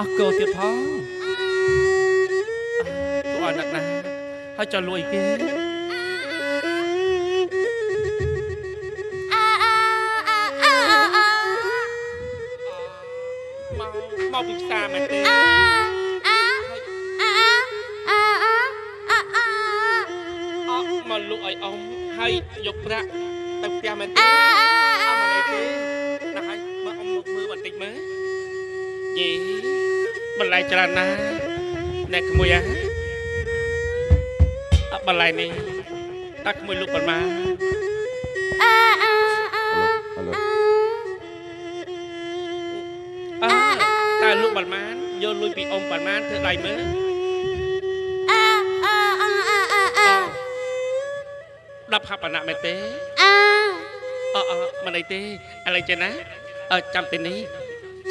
อักเกอเตียท้องตัวหนักนะให้จะรวยเก๋เมาปิดตามันตีมาลุยเอาให้ยกพระเต็มเตียมันตีเอามาเลยตีนะให้มาเอามือบันติกมือยี่บันไลจรานะแนกขโมยอะบันไลนี่ตักขโมยลูกบันมาตาลูกบันมาโยนลุยปีองบันมาเธอไรมือรับภาพหน้าไม่เต้มาเลยเต้อะไรจะนะจำเต้นี้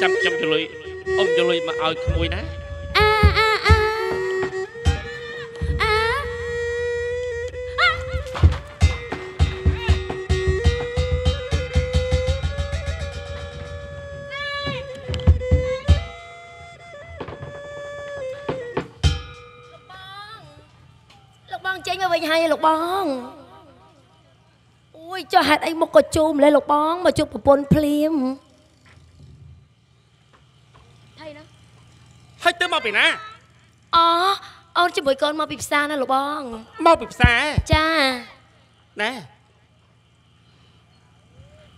จำจะเลยอมจะเลยมาเอาขโมยนะลูกบ้องเจ๊งเอาไว้ให้ลูกบ้องอุ้ยจะหัดไอ้มกกระจุมเลยลูกบ้องมาจุบปนพลิมให้เติมมาไปนะอ๋อเอาจะบ่อยก่อนมาปิบซานะลูกบ้องมาปิบซาจ้านะ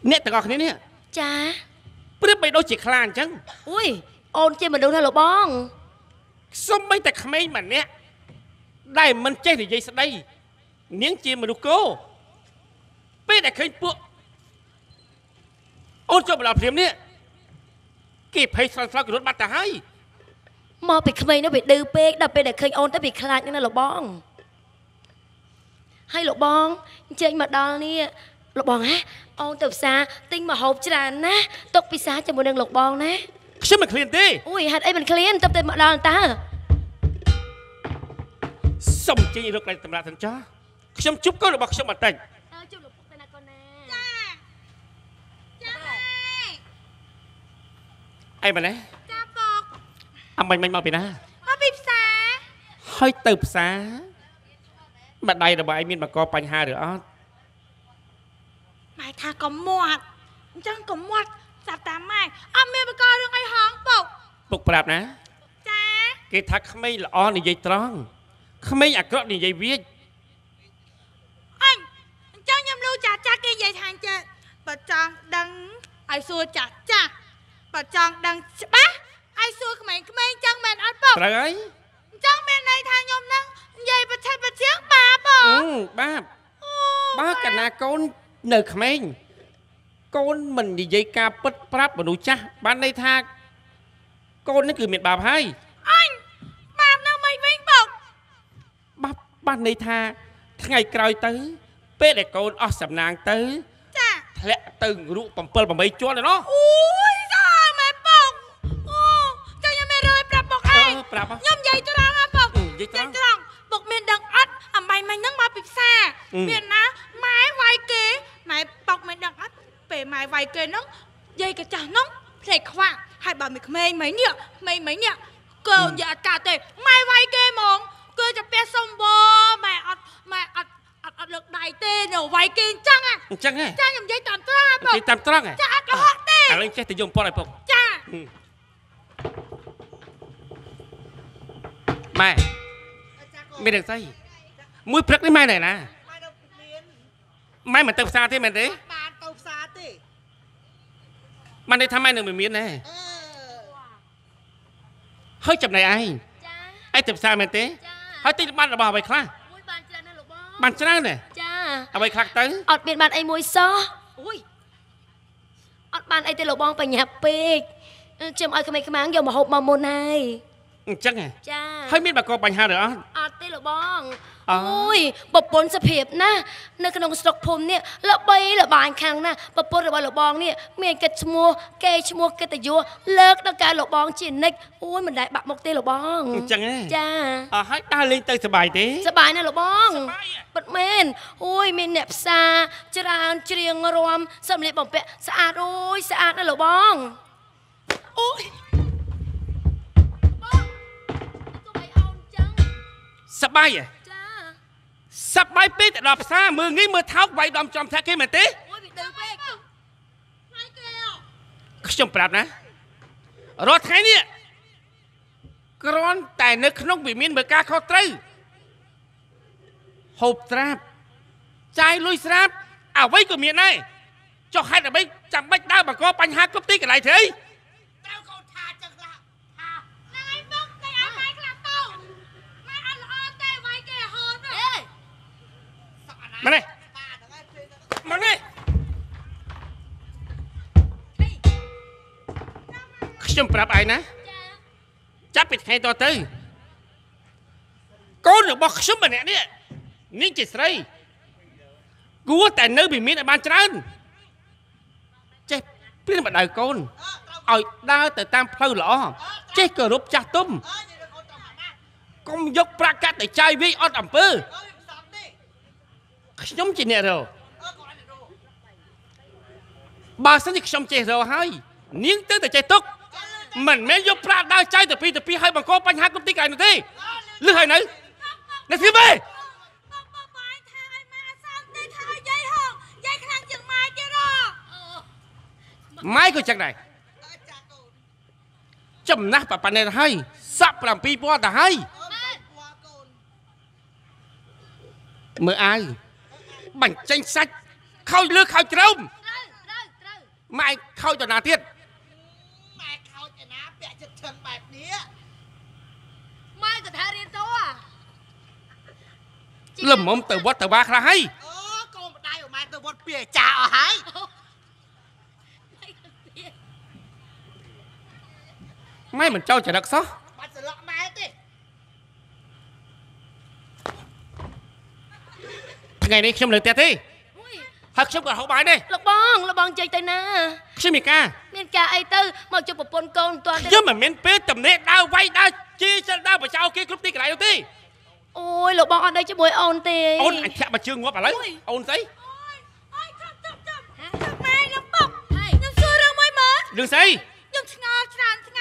เนี่ยแต่ก่อนคนนี้เนี่ยจ้าเพื่อไปโดนจีคลานจังอุ้ยโอนเจมันดูนะลูกบ้องส้มไม่แต่ขมิ้นมันเนี่ยได้มันเจ๊หรือยัยสักได้เนียงเจมันดูโก้เป้แต่เคยปวดโอนเจ้าบ่าวเพียมเนี่ยเก็บให้สันสลักรถบัตรแต่ให้มอไปเคยนะไปดื้อเป๊กดับไปแต่เคยโอนแต่ไปคลายนั่นน่ะหลบบ้องให้หลบบ้องเจงมาดองนี่หลบบ้องฮะโอนเติบซาติ้งมาหอบจานนะตกปีซาจะมาดึงหลบบ้องนะฉันมันเคลียนดิอุ้ยหัดไอ้มันเคลียนตบเต็มมาดองตาสมจริงอีกเลยตำราทันจ้าฉันจุ๊บก็หลบบ้องฉันมาแต่งจุ๊บหลบบ้องแต่นาโกนาจ้าจ้าไอ้มาเลยทำไมไม่มาไปนะมาปิบซาให้เติบซาบัดใดระบายมีนมากอปัญหาหรืออ๋อหมายทากมวดจังกมวดสับตามไม้อ้อมเมียมากอเรื่องไอ้ห้องปกปราบนะจ้าเกทักไม่ละอ้อในใยตรองไม่อยากกระในใยเวียดอันจังยำรู้จักจักเกยใยทางเจ็ดปัจจังดังไอ้ซัวจักจักปัจจังดังปะไอ้ซัวขมิ้นขมิ้นจังแมนอัดปอกอะไรจังแมนในทางยมนั่งใหญ่ประชันประเชียงบ้าปอกบ้ากันนะก้นเนื้อขมิ้นก้นมันใหญ่กาปัดปรับมาดูจ้ะบ้านในทางก้นนั่นคือเม็ดบาปให้อันบาปนั่งไม่วิ่งปอกบ้านในทางทั้งไงกลอยตื้อเป๊ะแต่ก้นออกสำนางตื้อจ้ะและตึงรู้ปั่มเปิลปั่มใบจ้วนเลยเนาะย่อมใหญ่ตรังอ่ะปกใหญ่ตรังปกเมียนดังอัดอ่ะใบมันนั่งมาปิดแซ่เมียนนะไม้ไวเก๋ไม้ปกเมียนดังอัดเป๋ไม้ไวเก๋น้องใหญ่กระจายน้องเพลงขวางให้บ่าวมีเมย์ไหมเนี่ยเมย์ไหมเนี่ยเกินอย่าอากาศเตะไม้ไวเก๋มองเกินจะเปียสมบูรณ์ไม้อัดเลือกได้เตะเนาะไวเก๋จังอ่ะจังย่อมใหญ่ตามตรังอ่ะปกใหญ่ตามตรังอ่ะจังอัดก็ฮอตเตะอะไรใช่แต่ยมปออะไรปกจ้าไม่ไม่ได้ใส่มือพลักได้ไม่ไหนนะไม่เหมือนเติมซาที่มันดิมันได้ทำไมหนึ่งเหมือนมีนนะเฮ้ยจับไหนไอ้เติมซามันดิเฮ้ยตีบ้านเราเอาไปคลาบ้านชนะเนี่ยเอาไปคลาตึ้งอดเปลี่ยนบ้านไอ้มวยซ้ออดบ้านไอ้เตลบองไปหยาบเป๊กเจมไอ้ขมิ้นขมิ้นยอมมาหอบมาโมนายจังไงให้มีดบากอปัญหาเหรออาตีหลบ้องอุ้ยปะปนสะเพียบนะในขนมสต๊อกพรมเนี่ยละใบละบานครั้งนะปะปนระบายหลบ้องเนี่ยเมียนกระชมัวแกชมัวกระตะยัวเลิกตั้งการหลบ้องจีนนิกอุ้ยมันได้บักมกตีหลบ้องจังไงจ้าให้ตาเล่นเตยสบายดีสบายนะหลบ้องปัดเมนอุ้ยเมนเนบซาจรานเจียงรวมสำลีบ่มเปะสะอาดอุ้ยสะอาดนะหลบ้องอุ้ย สบายอ่ะสบายปิดหลับซามืองี้มือเท้าไว้ดอมจอมแท้กี้เหมือนตีขจมปราบนะรถไทยเนี่ยกรอนแต่เนื้อขนมบีมินเบกาเขาตรึหอบตราบใจลุยตราบเอาไว้ก็มีไงเจ้าให้แต่ไม่จำไม่ได้บางก็ปัญหาก็ติดอะไรเถอะมาเลยมาเลยขจมปราบไอ้นะจับปิดให้ตัวตื้อก้นหรือบอกชุบแบบนี้นี่จิตไรกูว่าแต่เนื้อบีมิดในบ้านฉันเจ๊เปลี่ยนแบบใดก้นเอาได้แต่ตามเพลย์หล่อเจ๊เกิดรูปจัดตุ้มก้มยกประกาศแต่ใจวิออดอัมเปอร์ខ្ញុំជាអ្នករកបើសិនជាខ្ញុំចេះរកហើយនាងទៅតែចេះទុកមិនមែនយកប្រាក់ដើរចៃទៅពីហើយបង្កបញ្ហាគ្រប់ទីកន្លែងនោះទេលឺហើយនៅនេះស្គីបេបាយថាឲ្យម៉ាអសាមទេថាឲ្យយាយហងយាយខ្លាំងជាងម៉ែទៀតហ៎ម៉ែក៏ចឹងដែរចំណាស់ប៉ាណែទៅហើយសាក់7000ទៅហើយមើលអាយบังเจงสักเข้าเลือกเข้าจมไม่เข้าจะนาเทียนไม่เข้าจะนาเปียจะเชิงแบบนี้ไม่จะทารีนตัวเริ่มมมเตอร์วอตเตอร์วาคลาให้โอ้โกงได้ออกมาเตอร์วอตเปียจ่าเอาให้ไม่เหมือนเจ้าจะรักซะไงนี่ขยมเลยเตะที่หักขยมกับหัวใบนี่ระบองใจเตน่าขยมมีกาไอเตอร์มาจุดปนกองตัวเยอะเหมือนเมนเป๊ะจำเนตดาวไว้ดาวจีจะดาวประชาโอเคคลุกตีกันไหนตีโอ้ยระบองอันใดจะบวยออนตีออนอันแฉมาเชื่องว่าอะไรออนไซไม่ระบองยังซื้อเราไม่หมดยังไซยังชนะชนะไ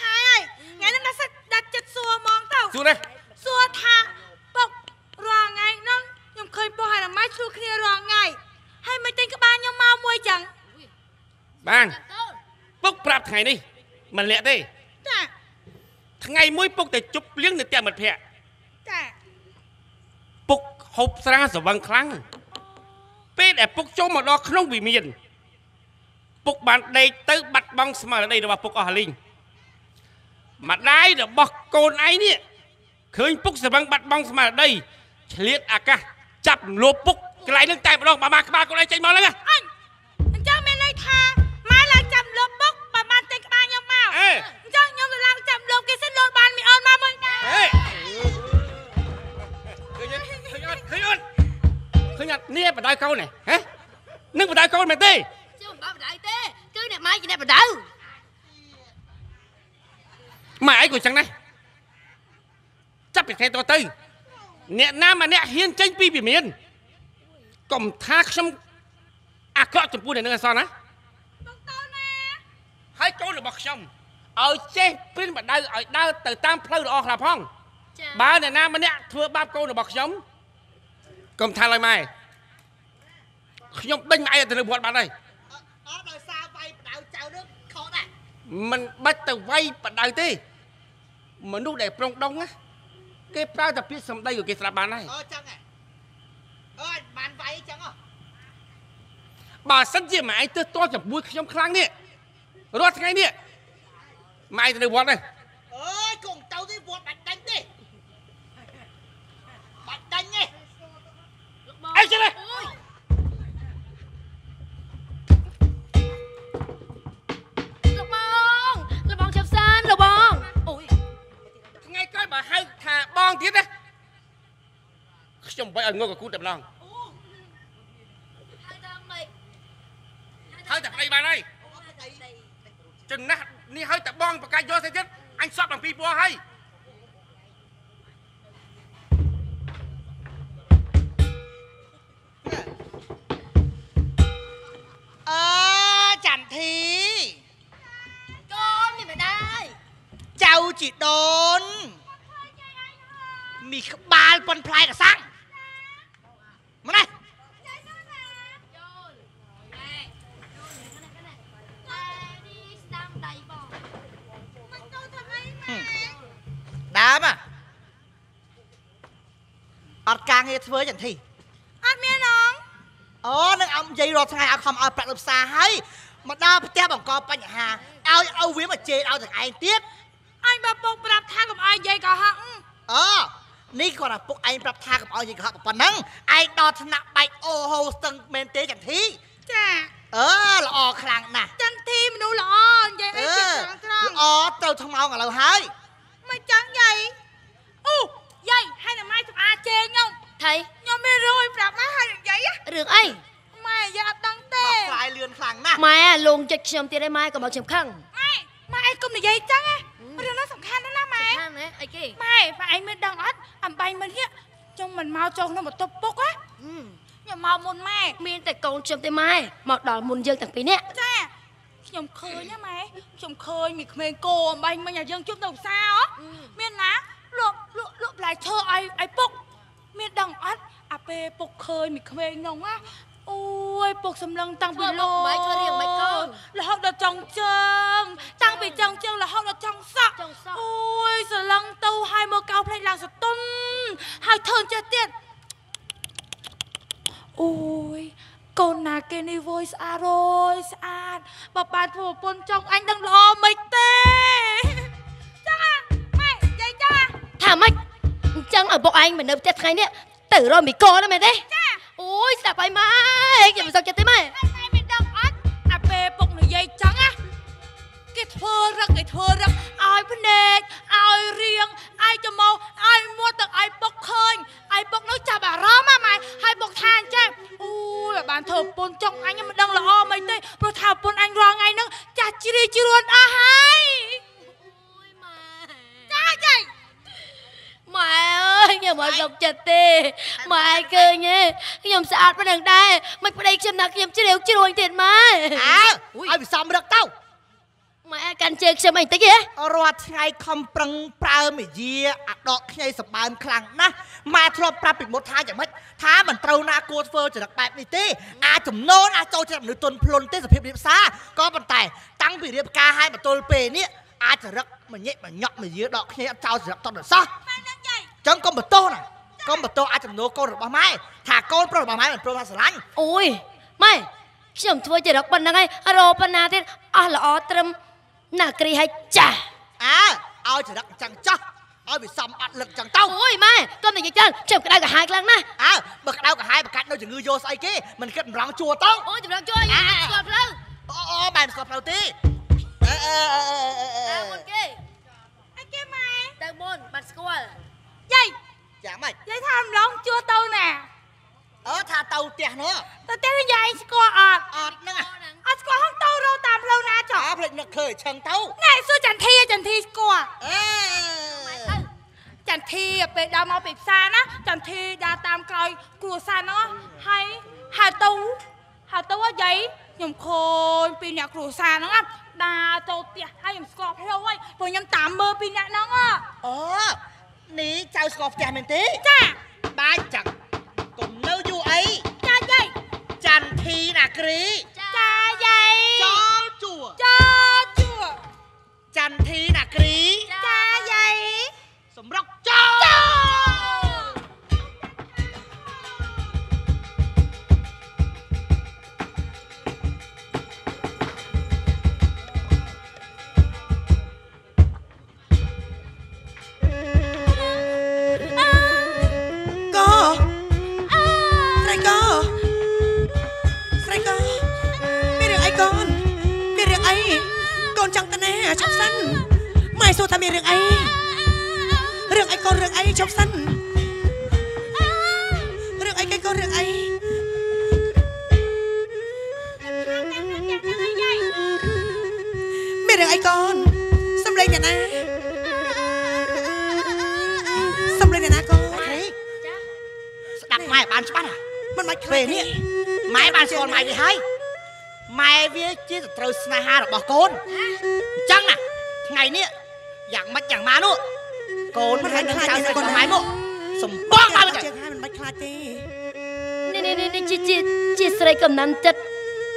ทยไงนั่นน่ะดัดจัดซัวมองเต่าซัวทางปกรองไงน้องยังเคยปล่อยหนังไม้ชูเคลียร์รองไงให้ไม่เต้นกับบ้านยังมามวยจังบ้านปุ๊กปรับไงนี่มันเละดิทั้งไงมวยปุ๊กแต่จุบเลี้ยงหนึ่งแต่หมดแผลปุ๊กหอบสร้างสว่างครั้งเป๊ะแต่ปุ๊กโจมมาดอกขนมวิมีนปุ๊กบัดในตื้อบัดบังสมาร์ในระบาปุ๊กอฮาลิงมาได้เดี๋ยวบอกโกนไอ้เนี่ยเคยปุ๊กสว่างบัดบังสมาร์ในเฉลี่ยอากาศจับโลปุกไกลเรื่องแต่ปลอกมาๆก็เลยใจมองแล้วไงเจ้าเมลัยทามาหลังจับโลปุกประมาณเต็งบานยังเมาเจ้ายังหลังจับโลกิเส้นโลบานมีออนมาเมื่อไหร่ขยันเนี่ยปะได้เขาไหนฮะนึกปะได้เขาไหมเต้เจ้าบ้าปะได้เต้คือเนี่ยไม้จะได้ปะได้ไม้กูจังไงจับเป็นใครตัวตึงเนี่ยน้ำมันเนี่ยเฮียนเจงปีบีเมียนกลมทักซ้ำอาเกาะจมพูดในเนื้อซอนนะให้โจหรือบอกซ้ำเอาเจปิ้นบัดได้เอาได้แต่ตามเพลิดออกหลับห้องบ้านเนี่ยน้ำมันเนี่ยทัวบ้าโจหรือบอกซ้ำกลมทางลอยไม้ยมเป็นไงแต่เราบวชบ้านเลยมันบัดแต่ไว้ปัดได้ที่เหมือนดูเด็กปรงดงนะเก็บได้แต่พิษสมได้อยู่เกษตรบ้านได้จังไงบ้านไว้จังอ่ะบ่าสัญญาหมายตัวโตจับบุญยมครั้งนี่รอดไงเนี่ยหมายจะได้บวชเลยกงเต้าได้บวชบัดดันดิบัดดันไงไอ้เจ้าเลยระบองเชฟซานระบองมาให้ทาบ้องทิศนะชมไปเอาเงากับกูเต็มลองเฮ้ยแต่ไปมาเลยจนนะนี่เฮ้ยแต่บ้องปากกาโยนใส่ทิศอันชอบหลังปีบัวให้จันทีก็ไม่ได้เจ้าจิตโดน มีบาลปนพลายกับซังมาเลยดาบอ่ะอัดกลางเฮทเวอร์อย่างที่อัดเมียน้องอ๋อนั่งเอาใจรอทั้งไงเอาคำเอาแปลกลับซาให้มาดาบแก้บังกอปัญหาเอาเวียมาเจเอาจากไอ้เตี้ยไอ้มาปกปรับท่ากับไอ้ใหญ่ก็ฮักอ๋อนี่ก่อนนะพวกไอ้ปรับท่ากับไอ้ใหญ่ก็ฮักปนนั่งไอ้ดอชนะไปโอโฮสตังเมนเตอย่างที่จ้าเออละออครั้งน่ะจันทีมนูละออใหญ่ไอ้เจี๊ยบจังจังละออเต่าทำเอากับเราให้ไม่จังใหญ่อู้ใหญ่ให้หน้าไม้กับอาเจงยงไทยยงไม่รู้ปรับมาให้ใหญ่อะหรือไอ้ไม่อยากตั้งเต้ปลายเรือนคลังน่ะไม่ลงจากเชียมเตี้ยได้ไม้กับเราเชียมข้างไม่ไอ้กลุ่มใหญ่จังไงเรื่องนั้นสำคัญนะไม่สำคัญไหมไอ้เก๋ไม่ไอ้เมื่อดังอัดอันใบมันเนี้ยจงมันเมาจงเราหมดตัวปุ๊กวะอย่าเมามุนแม่มีแต่กองเชียมเตี้ยไม้หมดดอกมุนเยอะแต่ปีเนี้ยใช่ยมเคยนะไหมยมเคยมีเมโกะใบมันอย่างจุ๊บดอกซาอ๋อเมียนะลวกปลายเชอไอ้ปุ๊กเมียดังอัดอาเปปุ๊กเคยมีเมงงว่าโอ้ยปกสำลังตังปีโลไม่เคยเรียกไม่ก็แล้วห้องเราจังเจิงตังปีจังเจิงแล้วห้องเราจังสะโอ้ยสำลังเตาไฮโมเกาเพลงลางสตุ้มไฮเทิร์นเจติดโอ้ยก่อนหน้าเกนี่โวยสะอาดโวยสะอาดบ้าปานผัวปนจังอันดังรอไม่เต้จ้าไม่ใหญ่จ้าถามไม่จังเอาบอกอันเหมือนเดิมเจ็ดไงเนี่ยตื่นรอมีก้อนแล้วไหมเด้โอ้ยสักไปไหมอย่ามาสักจะได้ไหมไอ้ไม่ดังอัดอาเปปกหนุ่ยใหญ่จังอะเกทอรักเกทอรักไอ้พเนจไอ้เรียงไอ้จมูกไอ้มัวแต่ไอ้ปกเคยไอ้ปกน้อยจับอะร้องมาใหม่ไอ้ปกทานแจ้งอู้แบบบ้านเธอปนจ้องไอ้ยังมันดังละอ้อไม่ได้เพราะถ้าปนไอ้รอไงนึงจะจีรีจีรวนอาไฮจ้าใจแม่เอ้ยอย่ามาสกจัดเตะแม่เกินเงี้ยยมสะอาดประดังได้ไม่ประเดี๋ยวเชื่อมนักยมเชี่ยวเชี่ยวเต็มมาอ้าวไอ้สามรักเต้าแม่กันเจอเชื่อมไอ้ตะเกี้ยรอดไงคำปรังปลาไม่เยี่ยอัดดอกไงสบายคลังนะมาทรอปลาปิดมดท้ายอย่างมัดท้าเหมือนเตานาโกเฟอร์จะดักแปบนี่เต้อาจุ่มโน้นอาโจจะหนุ่ยตนพลเต้สะเพียบเรียบซ่าก็ปันไตตั้งปีเรียบกาให้มาตนเปรนี่อาจะรักมันเงี้ยมันหยอกมันเยี่ยดอกไงเจ้าจะรักตอนเดือดซ่าจังก้มบัตโต้น่ะก้มบัตโต้อาจจะโน้ก้มหรือบ้าไม้ถ้าก้มประหลาดบ้าไม้เหมือนโปรมาสลันโอ้ยไม่เชื่อมทัวร์จะรักปันยังไงรอปันนาเต้อ๋อละอ๋อเติมหนักรีให้จ้าเอาจะรักจังจ้าเอาไปซ้ำอัดหลักจังเต้าโอ้ยไม่ก้มหนึ่งจังเชื่อมกระดาษกับหายกลางนะบักกระดาษกับหายบักกัดเราจะงือโยสไอ้กี้มันเกิดรังจัวเต้าโอ้ยจะรังจัวอยู่สวดเพลิงอ๋อแบนสวดเพลิงตีไอ้กี้ไหมแตงโมบัตสกัวยายยายไม่ยายทำร้องจัวเตาแน่ทาเตาเตี้ยเนอะเตาเตี้ยนี่ยายสกอร์อดนั่งอ่ะสกอร์ห้องเตาเราตามเรานะจ๋าเพลินเคยเชิงเตาไหนซื้อจันทีสกอร์จันทีไปดาวมาปิดซานะจันทีดาตามไกลกลัวซาเนาะให้หาเตาว่ายายยมโคนปีนี้กลัวซาเนาะดาเตาเตี้ยให้ยมสกอร์เพลินไว้พอยมตามเบอร์ปีนี้เนาะนี่เจ้าสกอตแกนเป็นตีจ้าบ้าจังกลุ่มเล่าอยู่ไอ้จ้าใหญ่จันทีนักรีจ้าใหญ่จ้าจั่วจันทีนักรีจ้าใหญ่สมรักจ้าชอบสั้นไม่สู้ทำไมเรื่องไอ้ก็เรื่องไอ้ชอบสั้นเรื่องไอ้ก็เรื่องไอ้ไม่เรื่องไอ้ก่อนสำเร็จอย่างนั้นก่อนดักไม้บานสปาร์มันไม่เคยนี่ไม้บานส่วนไม้ไปให้ไม้เบี้ยจี้จะเตาสนาฮาหรือบอกโกนจังน่ะไงเนี่ยอย่างมัดอย่างมาโน่โกนมันให้เงินชาวสกลไม้โม่ สมบ้องมาไปเจอให้มันบัดคลาตีนี่จีสไลกับน้ำจัด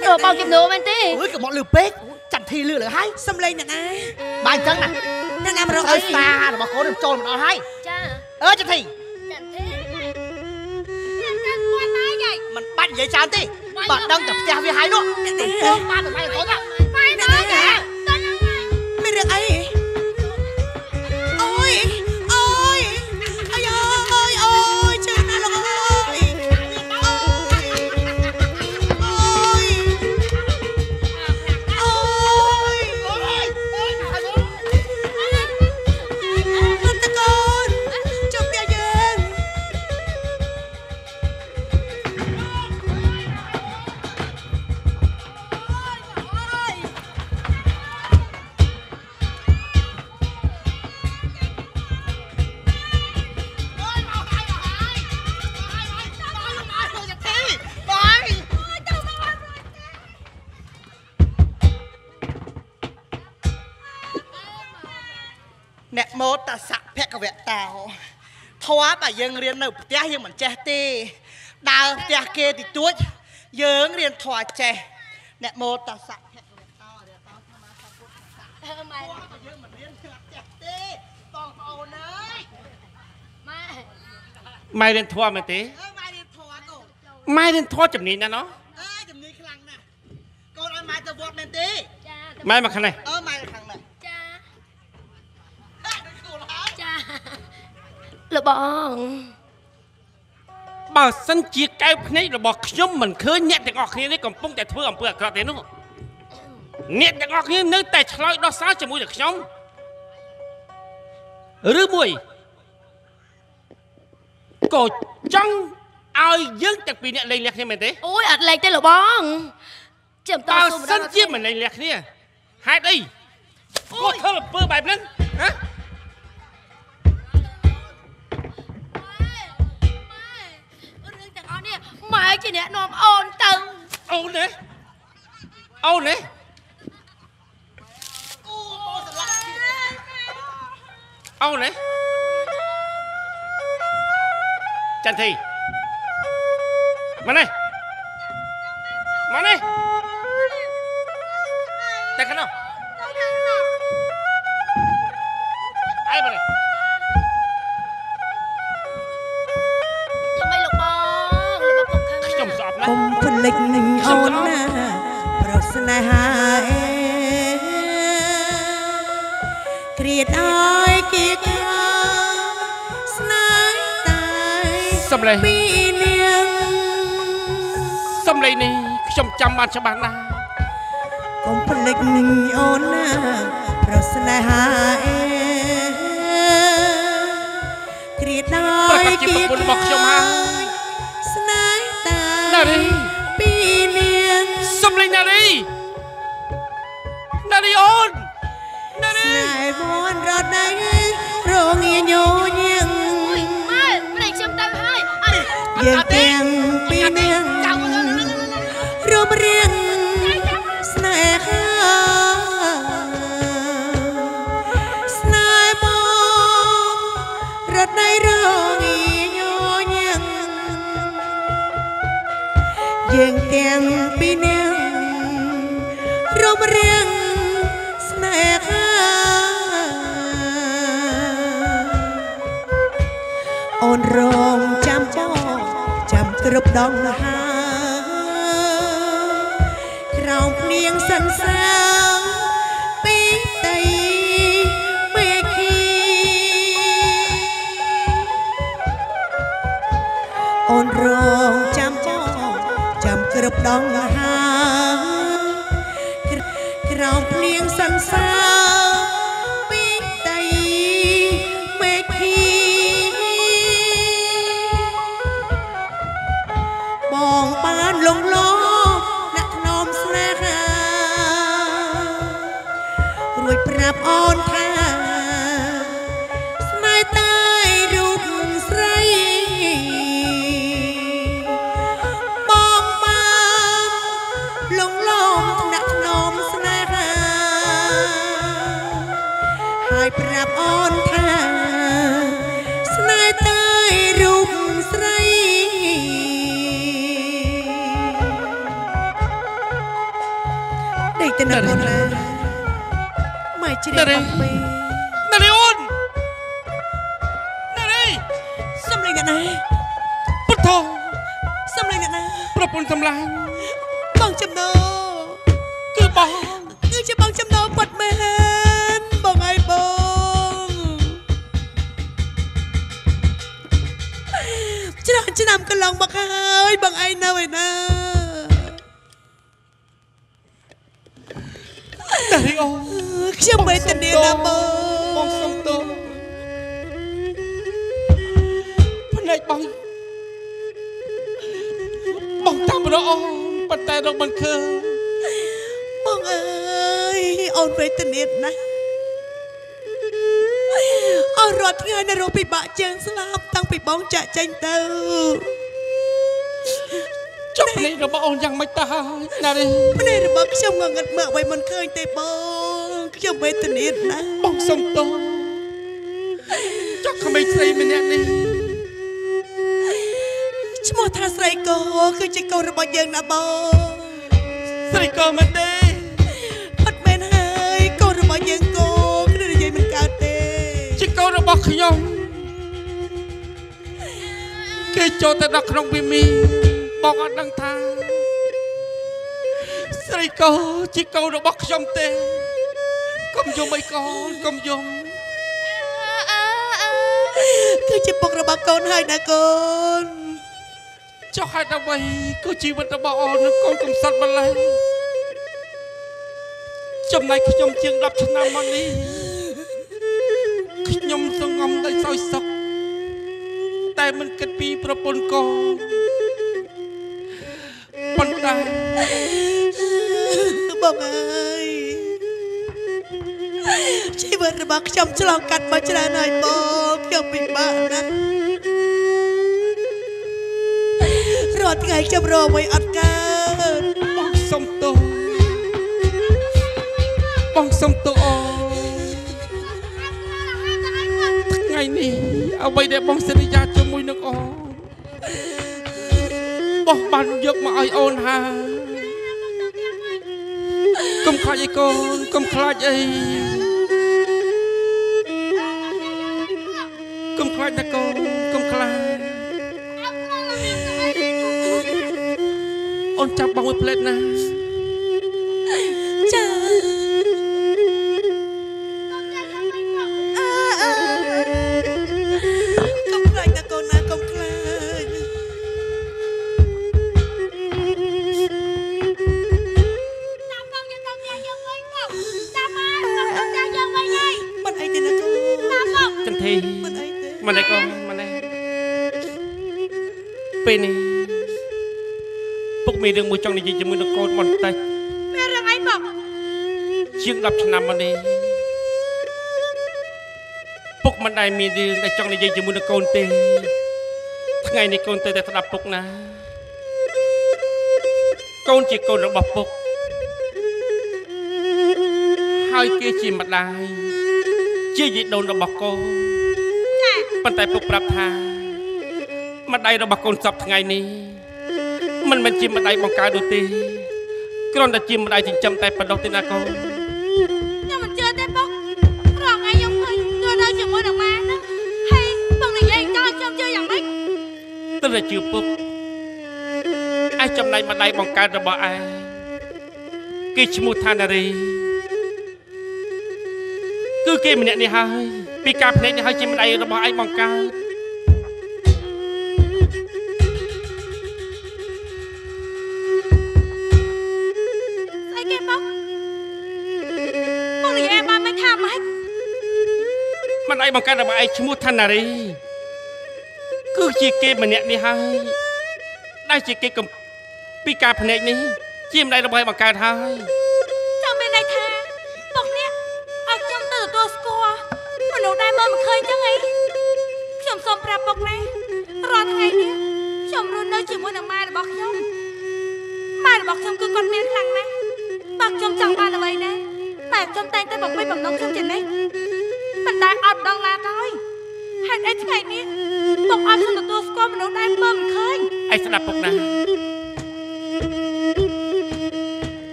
โดนบอลกิมโนมันตีอุ้ยกับหมอลือเป๊กจัดทีลือเลยให้สมเลยน่ะนะบางจังน่ะนั่นน้ำเราไอ้ตาหรือมาโค้ดโจรมันเอาให้จ้าเออจัดทีมันบัดใหญ่จานตีบัดดังแต่จะไปหายด้วยโค้ดมาแต่ไม่โค้ดอ่ะไม่นะไม่เรื่องไอ้ยังเรียนในประเทศยังเหมือนเจตีดาวประเทศเกติจุดยังเรียนถอดเจเนโมตัสสะไม่เรียนถอดไหมตีไม่เรียนถอดจำนี้นะเนาะจำนี้ครั้งน่ะก่อนเอามาจะบวชเมนตีไม่มาครั้งไหนไม่ครั้งไหนระบองบ่าวสันจีไก่พนัยระบองขย่มเหมือนเคยเนี่ยแต่ออกนี่นี่กำปุ้งแต่เพื่ออำเภอกระเตนุเนี่ยแต่ออกนี่นึกแต่ชลอยดอซ่าจะมวยแต่ขย่มหรือมวยก็จังเอายึดแต่ปีเนี่ยเลยเล็กนี่เหมือนเต๋อโอ้ยอะไรแต่ระบองบ่าวสันจีเหมือนเลยเล็กนี่หายไปก็เท่าระเบ้อแบบนั้นฮะไม่จีเนี่ยนมโอนตึงเอาเนยเอาเนยเอาเนยจันทีมาเนยมาเนยแต่กันเนาะไอ้มาเนยผมผลิตหนึ่งเอาหน้าปรสนาเอเกลียดอ้อยเกลียดสนายตายสำเร็จปีเลี้ยงสำเร็จนี่ชมจำมันฉบับนะผมผลิตหนึ่งเอาหน้าปรสนาเอเกลียดอ้อยเกลียดปีเนียนสมเลยนารีนารีออนนารีนายบอนรอดได้โรงเงียนโยเงียงไม่เพลงชิมตังให้เยี่ยงเตียงปีเนียนรวมเรียงสนายข้าสนายบอนรอดได้โรงเงียนโยเงียงเยี่ยงเตียงปีเนียงรวมเรียงสนายข้าอ่อนรองจำเจ้าจำกระบดองหาเราเนียงสันสาวปีไตเมคีอ่อนรองจำเจ้ากระบดองหากระบเลียงสันสาวปีไตเมคีบองปานลงโลนักนอมสนารวยปราบอ่อนค่าสนายตายรูปใสปรับอ่อนท่าสนายตาย Hãy subscribe cho kênh Ghiền Mì Gõ Để không bỏ lỡ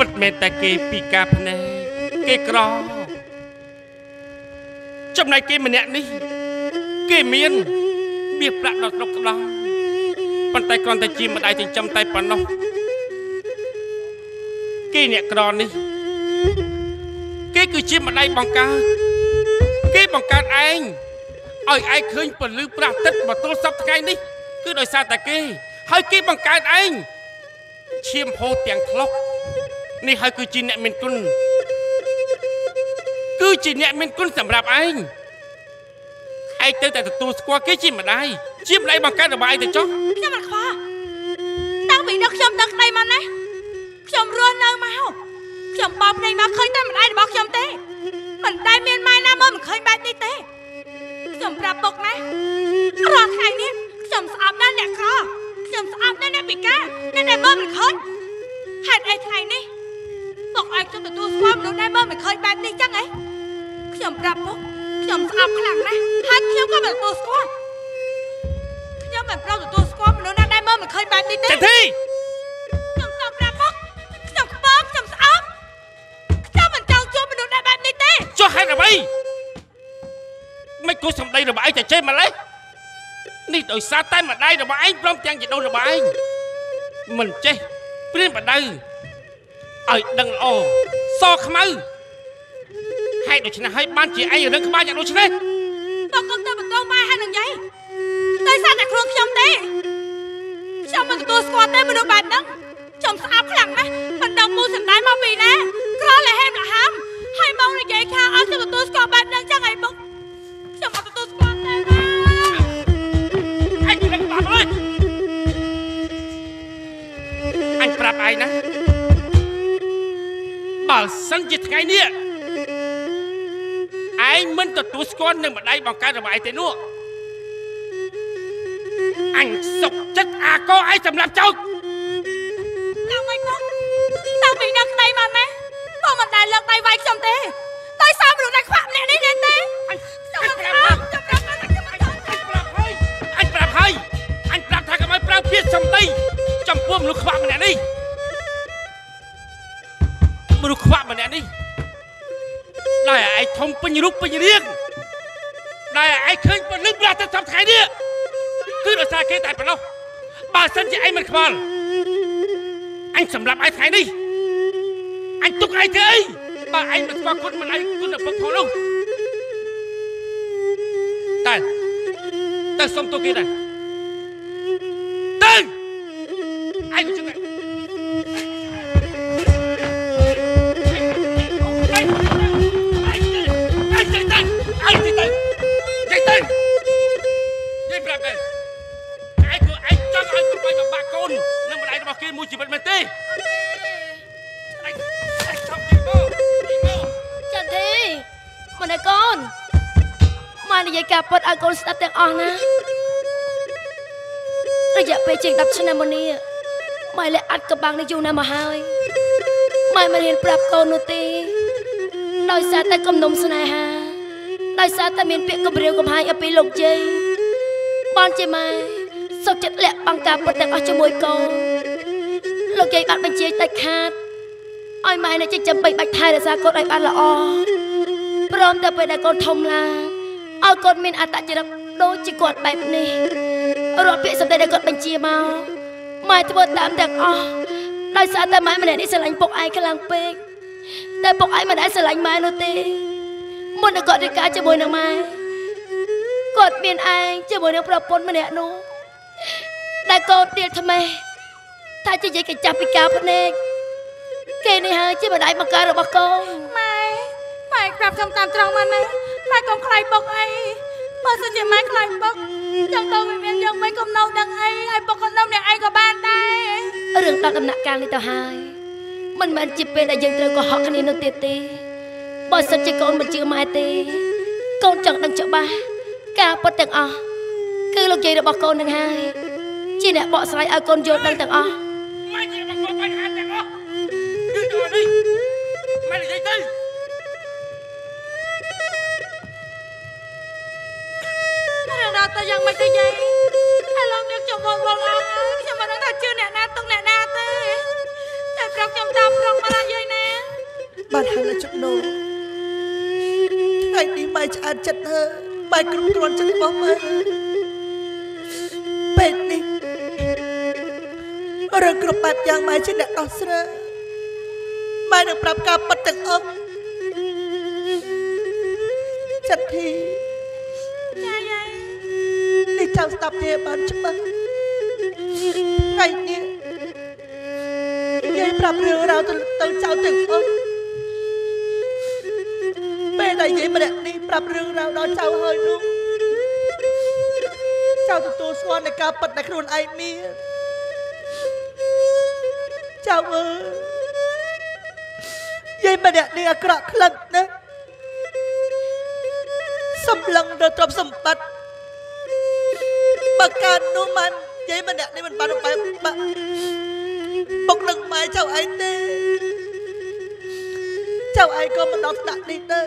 ปัดเมตตาเกปีกาพเนเกกรอจำในเกมันเนี่ยนี่เกมีนเบียบละดอกดอกลองปันไตกรอนไตจีมันไตถึงจำไตปันน้องเกเนี่ยกรอนนี่เกคือจีมันไตบังกาเกบังการไอ้ไอ้ไอ้เคยเปิดลือปลาติดมาตัวซับไงนี่คือโดยซาแต่เกให้เกบังการไอ้เชี่ยมโพเตียงคล็อกนี่ให้คือจีเนี่ยมินกุนคือจีเนี่ยมินกุนสำหรับไอ้ไอ้เตยแต่ตัวสกอเกจิมาได้จิมไรบังการระบายแต่จ๊อกแค่มาคว้าตั้งวิ่งนักชมนักในมันนะชมเรือนนางมาเอาชมปอบในมาเคยแต่มันได้บอกชมเต้มันได้เมียนไม้หน้าเมื่อมันเคยแบบในเต้ชมปราบปกนะรอไทยนี่ชมสาบนั่นแหละครอชมสาบนั่นแหละปีก้านั่นแหละเมื่อมันเคยหัดไอ้ไทยนี่บอกไอ้ชมแต่ตัวสกอรู้ได้เมื่อมันเคยแบบในจังไงชมปราบปกชมสาบขลังนะฮัทเที่ยวก็แบบตัวสกอยังแบบเราตัวสกอตมันน่าได้เมื่อมันเคยแบบนี้เต้ที่จังสอบระบบจังบล็อกจังสอบเจ้ามันเจ้าชัวมันน่าได้แบบนี้เต้ชัวให้ระบายไม่กูสมได้ระบายจะเชื่อมันเลยนี่โดยซาตานมาได้ระบายพร้อมแจงจะโดนระบายมันเจ๊เปลี่ยนมาได้ไอ้ดังโอซอขมือให้โดยชนะให้บ้านจีไออยู่เรื่องขบ้านอย่างโดยชนะบอกกันเต้มันโตมาให้หนึ่งใหญ่โดยซาแต่ครูชมเต้ชมมันตัวสกอตเต้มันโดนบาดนั่งชมสาบขลังนะมันดำมูสันได้มาปีนะคล้อและแฮมละห้ามให้มองในใจข้าเอาชมตัวสกอตบาดนั่งจะไงบุกชมตัวสกอตเต้ไอ้ยังบาดเลยไอ้ปราบไอ้นะบาดสังจิตไงเนี่ยไอ้มันตัวสกอตหนึ่งมาได้บางการระบายเต้นู่อันศกจัดอาโกไอ้สำหรับเจ้าเจ้าไม่พกเจ้ามีนักไตมาไหมพวกมันได้เลิกไตไว้จำเต้ไตซ้ำหรือในความแน่นี่เน้นเต้จำปรับจำปรับอันปรับให้อันปรับทางกับไอ้ปรับเพียรจำเต้จำพวกมันรู้ความแน่นี่มันรู้ความแน่นี่ได้ไอ้ทงปัญญรุกปัญญเรียงได้ไอ้เคยเป็นลึกราชทำไงเนี่ยคือเราซาเกตายไปแล้วบาสันจะไอ้มันขวานอันสำหรับไอ้ไทยนี่อันตุกไอ้เธอบาไอ้มันขวานคนมันไอ้คนแบบพวกเขาลงแต่สมตัวกี่ได้ตึงไอ้กูจะไงไอ้ตึงได้ปรับไปนั่งบันไดมาเกมูจิบันเมตีจันทีมันไอ้ก้อนมาในยายกาปดไอ้ก้อนสตับแตงอ่อนนะเราอยากไปเจียงดับชนะมันนี่ไม่เลยอัดกระบังในยูนามาหายไม่มาเห็นปรับก้อนนุตีลอยซาแต่กำนมสนายฮะลอยซาแต่เมียนเปียกกำเรียวกำหายเอาไปลงใจบอลใจไหมสกจัดแหลกบังการปฏิบัติชั่วโมงก่อนโลกใหญ่บ้านเป็นเชียร์แต่ขาดอ้อยไม้ในใจจำไปบักไทยแต่ซาโกดไอ้บ้านละอพร้อมจะไปได้กอดทมลาเอากอดมินอาตาจะรับโดนจีกอดแบบนี้รอเพื่อสมได้ได้กอดเป็นเชียร์เมาไม่จะบ่ตามแต่อได้ซาแต่ไม้มาได้สลายปกไอ้กำลังเป๊กแต่ปกไอ้มาได้สลายไม้โนตีมันจะกอดดีกาจะบ่หนังไม้กอดมินไอ้จะบ่หนังประปนมาเนี่ยนู้ได้โกดเดียดทำไมถ้าจะยังกิจจับปีกาพเนกเกณฑ์ในหางจะมาได้บังการหรือบังโกงไม่กลับทำตามตรองมันนะไม่กองใครบอกไอ้พอสัญญาไม่ใครบอกยังโตไม่เป็นยังไม่กำเนาดังไอ้บอกกำเนาเนี่ยไอ้ก็บ้านได้เรื่องตากำหนักการในต่อหายมันจีเป็นอะไรยังเธอก็หอกคันนี้นนตีตีพอสัญญาโกนมันเชื่อไม่ตีโกนจังดังเจ้าบ้ากาปดแต่งอคือลูกใหญ่ระบังโกงดังหายจีเนี่ยเบาสไลด์ไอคอนโยนตั้งแต่อ๋อไม่ใช่บางคนไปหาแต่อ๋อยืดตัวนี่ไม่ได้ใจถ้าเรื่องราวตัวยังไม่ได้ใจถ้าลองเด็กจบวงวงอ่ะจะมาตั้งแต่ชื่อเนี่ยนาตรงเนี่ยนาเต้แต่ป รองจำจำรองมาละยายแนงบัดหาละจุดโนไอ้นี่ไม่จะอาจจัดเธอไม่กรุบกรอนจะมองมาเป็ดนี่เรื่องกรุบแบบยางไม้เช่นเด็กดอกเสือไม่ต้องปรับการปฏิบัติจัดทีนี่เจ้าสตับเทบันจะมาไอ้นี่ยายปรับเรือเราจนตึงเจ้าตึงเอิ้นไม่ได้ยายมาเนี่ยนี่ปรับเรือเราดอนเจ้าเฮยนุ่งเจ้าตัวสวรรค์ในการปัดในครูนไอเมียเจ้าเออยายมาเนี่ยนี่กระคลังนะสำลังเดือดตบสมบัติปากการนุ่มมันยายมาเนี่ยนี่มันปานไปปกหนึ่งไม้เจ้าไอเต้เจ้าไอก็มันนอกตัดนี่เต้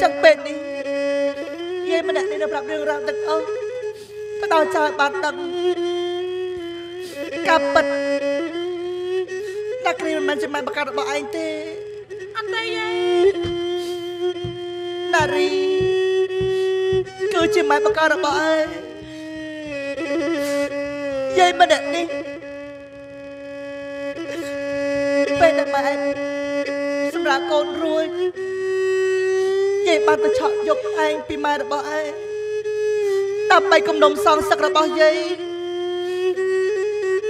จังเป็นนี่ยายมันเนี่ยนี่นับรับเรื่องราวตั้งเอาก็ต่อใจบานดังกำปัดนักเรียนมันจะมาประกาศบอกไอเต้อันใดยายนารีคือจะมาประกาศบอกไอยายมันเนี่ยนี่เป็นแต่มาสำหรับคนรวยยายปาตะเฉาะยกไอ้ปีมาระบายตับไปกำนมซองสักระบายยาย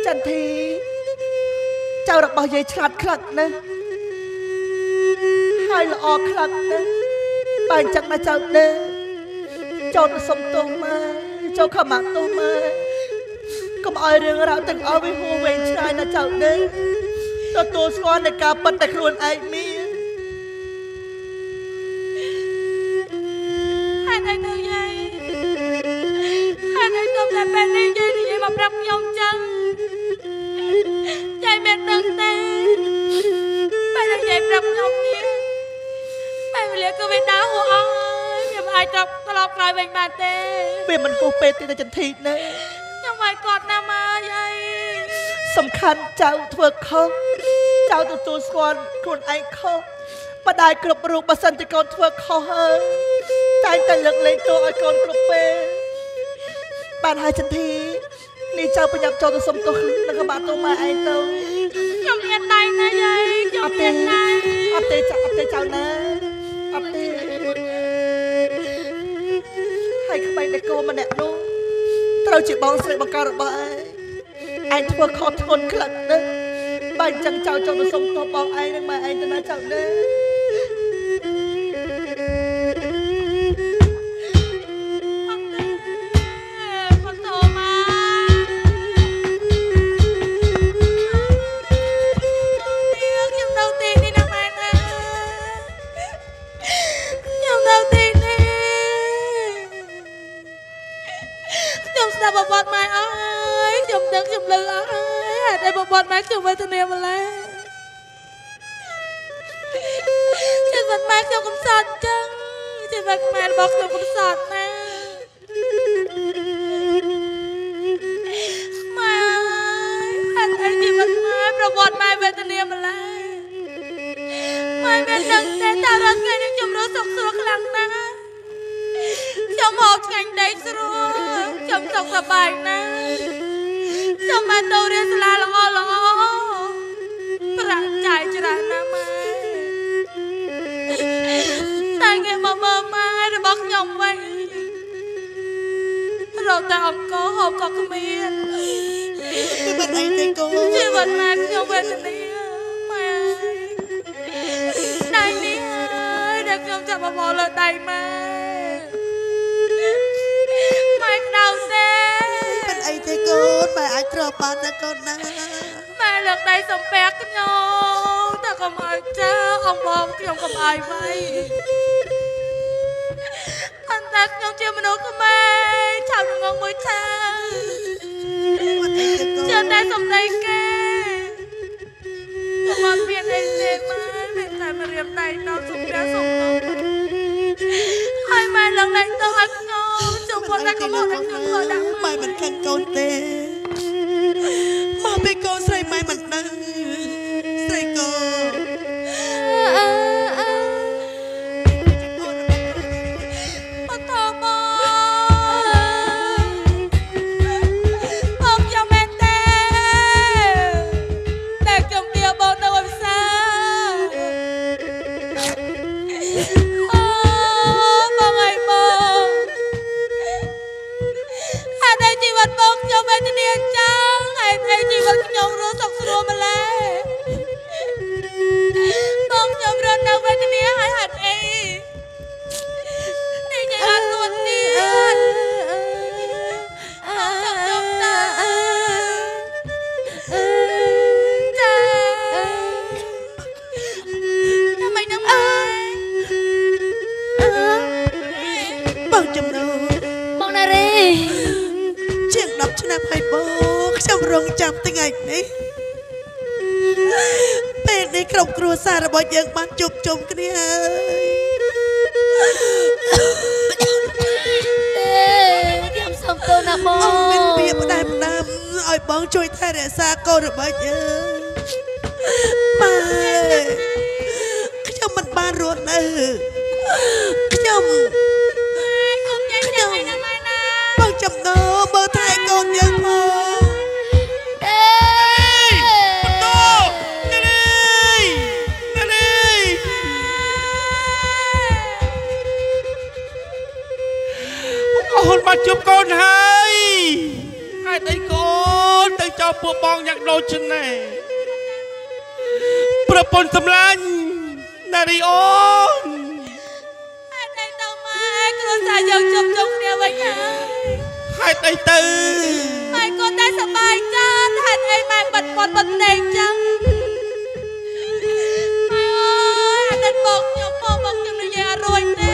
จันทีเจ้าระบายยายฉลาดคลักนะให้ละออคลักนะไปจังมาเจ้าเด้อเจ้าสมตัวมาเจ้าขมักตัวมาก็มาเอาเรื่องราวตั้งเอาไว้หัวเวงชายนะเจ้าเด้อตัวสวรรค์ในการปัตตครวนไอเมียให้ได้เธอยายให้ได้ตบและแปลงยายที่ยายมาปรับยองจังยายเป็นตั้งแต่ไปแล้วยายปรับยองนี้ไปเลี้ยงก็ไปด่าหัวอ้อยอย่ามาไอจับตลอดกลายเป็นบาเต้เป็นมันโกเป็ดที่จะทิ้งนะยังไงกอดนามายายสำคัญเจ้าเถื่อนเขาเจ้าตัวสวรรค์ครูนไอเขาประดายกรบรูปสันติกรเถื่อนเขาเฮงใจแต่เลือกเลยตัวไอกรกรบเปย์บานหายฉันทีนี่เจ้าประหยัดเจ้าตัวสมตัวขึ้นแล้วก็บาดตัวมาไอเต้ยมเย็นนายนะยายยมเย็นนายอัปเดตเจ้าอัปเดตเจ้านะอัปเดตให้เข้าไปในโกมันแหนะนู้เราจีบบ้องเสร็จบังการบายไอ้ทัวขอบทนขลังเด้อบ้านจังเจ้าจงสมตัวปองไอ้นังมาไอ้จะมาเจ้าเด้อคนโตมายังยำดาวตีนี่นังมานะยำดาวตีนี่ยำสตาร์บับบอดมาอ๋อยมดึกยมลือได้บอดแม็กซ์อยู่เวทีนี้มาแล้วจะบัดแม็กซ์อยู่กับสัตว์จังจะบัดแม็กซ์บอกอยู่กับสัตว์นะมาไอ้ที่บัดแม็กซ์ประบอดแม็กซ์เวทีนี้มาแล้วไม่เป็นดังแต่ตาเราไงยังจมรู้สึกสัวครั้งนะจมหอบแข็งได้สัวจมสบายนะจำมาตัวเรียนสลาลงอลงประจายจรานามาแต่เงยมาเมื่อมาระบอกยองไว้เราแต่อมก็หอบก็ขมิ้นชีวิตไอ้เด็กกูชีวิตแม่ยองเวทนี้แม่ได้เนี่ยเด็กยองจะมาบอกเลยได้ไหมไม่กล่าวเซ่ไอ้เจ้ากูไม่ไอ้ตรวจปานนะกูนะแม่เลือกได้สมแปกกันน้องแต่ก็ไม่เจอองบอมเกี่ยวกับไอ้ไว้อันตักน้องเจ้ามนุษย์ก็ไม่ชาวหนุ่มงงมวยชาเจอได้สมได้แก่บอลเปลี่ยนไอ้เจ้ามาเป็นแต่มาเรียมได้น้องสมแปกสมน้องไอ้แม่เลือกได้ตัวอักน้องจุกคนได้ก็หมดอักน้องก็ได้ไม่เป็นแค่เกาเตะมา ไปโกใส่ไม้มันนั่งใส่โกยังบ้านจมกันเนี่ยเตรียมสมตัวนะบ้องเป็นเปียกได้ดำไอ้บ้องช่วยแทนซาโกหรือบ้านเยอะมาขยำมันบ้านรถขยำขยำบ้องจำโนเบอร์ไทยโกนยังพอมาจุบก้นให้ให้ได้ก้นได้เจ้าปัวบองอยากโดนชนะประปนสำลันนาริโอนให้ได้เต่าไม้กระสายยาวจุบจุบเดียวไว้ยังให้ได้ตื่นให้ก้นได้สบายจ้าให้ได้ไม้บัดบอดบัดเด็กจังไม่โอ้ให้ได้บอกยมพ่อบอกยมเลยอร่อยแน่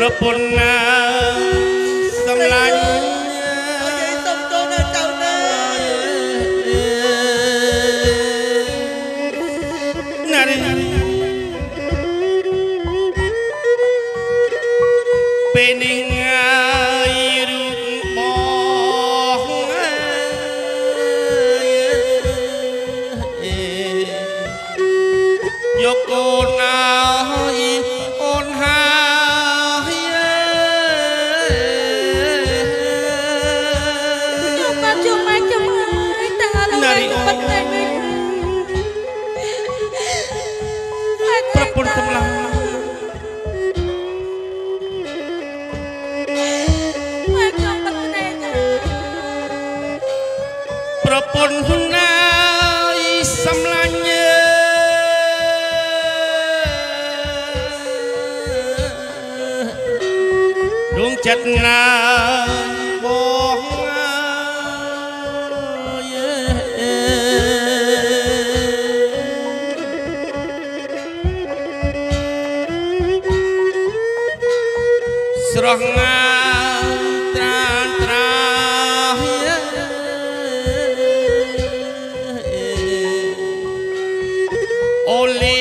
ประปนน้ำสำลันสมโตนะเจ้าเนยนาริเป็นยังไงรูปมองยกโกนาจัดงานบอกสร้างงานตราตราโอลี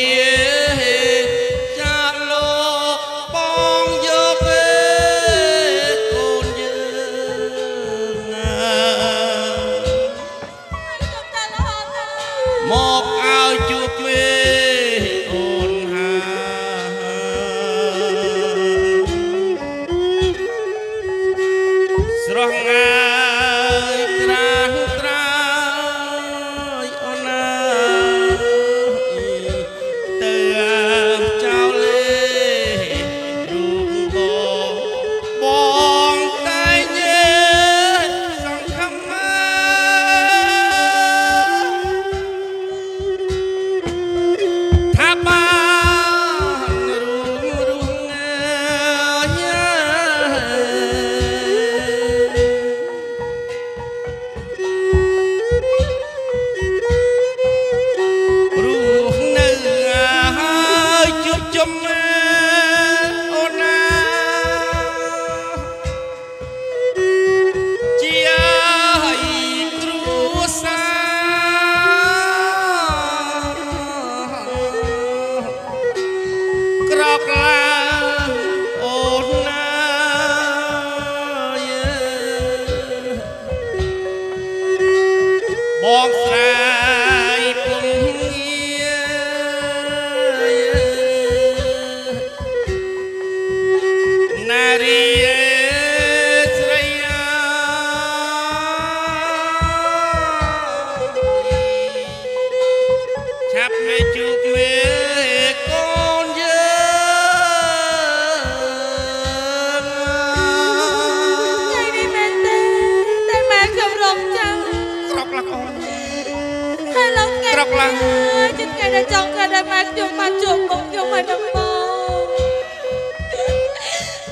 trong cả đời mẹ yêu mà chuộng cũng yêu mà đắm mơ.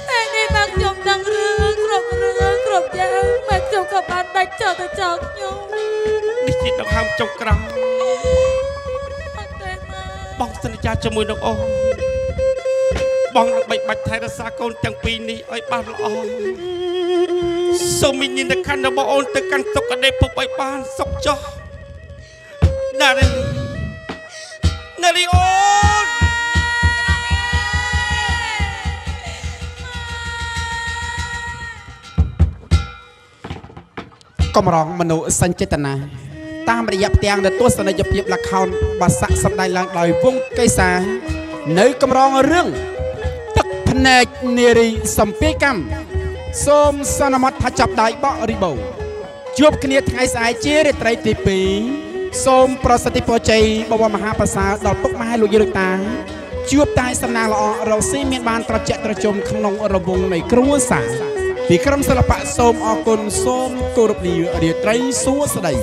Mẹ đi mẹ chuộng đang rương rộp ràng mẹ chuộng cả bạn đánh chờ tôi chọc nhung. Đi chị đọc ham trong cằm. Bóng sân cha cho mùi đọc ôm. Bóng đặc bạch bạch thái ra xa con chẳng pì ni ơi ba lọ. Số mình nhìn được khăn nó bỏ ôn từ căn sốc ở đây phục bạch ban sốc cho. Đà đây.นาริโอก็มารองมนุษย์สัญจตนาตามระยะเตียงเดตัวสนยเพียบละครบาสะสัมได้ลางลอยวงไกสาในกำรองเรื่องตักพเนกเนริสัมเพกัมสมสนมัตถจับได้บ่ริบจบเนียไงสายเจริไตรติปีส้มประสิทธิพใจบวรมหาประสาดอกปุ๊กไม้ลุยยืดตาจูบตายสำนาละอเราซีเมียนบานตระเจตระจมขนมอรบงในครัวสาปีครมศิลปะส้มออกลส้มกรุบดีเดียไตรสัวสดาย